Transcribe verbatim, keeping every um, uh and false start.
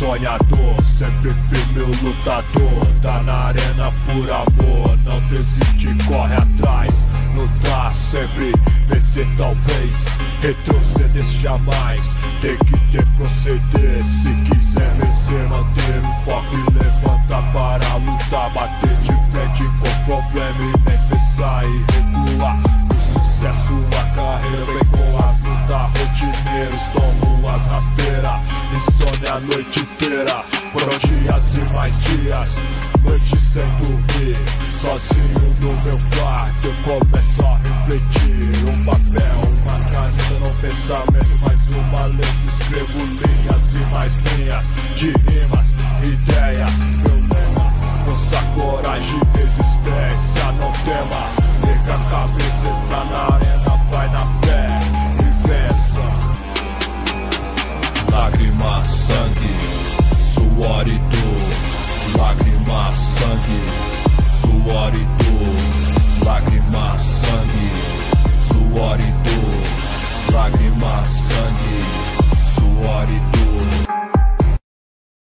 sonhador, sempre firme o lutador. Tá na arena por amor, não desiste, corre atrás. Lutar sempre, vencer talvez, retroceder jamais. Tem que ter proceder, se quiser vencer, manter o foco e levantar para lutar. Bater de frente com problema e nem pensar e recuar. O sucesso na carreira vem com as lutas, rotineiros tomam as rasteiras. Insônia a noite inteira, foram dias e mais dias, noites sem dormir. Sozinho no meu quarto eu começo a refletir. Um papel, uma caneta, não pensamento, mais uma letra. Escrevo linhas e mais linhas de rimas, ideias. Meu lema, nossa coragem, resistência.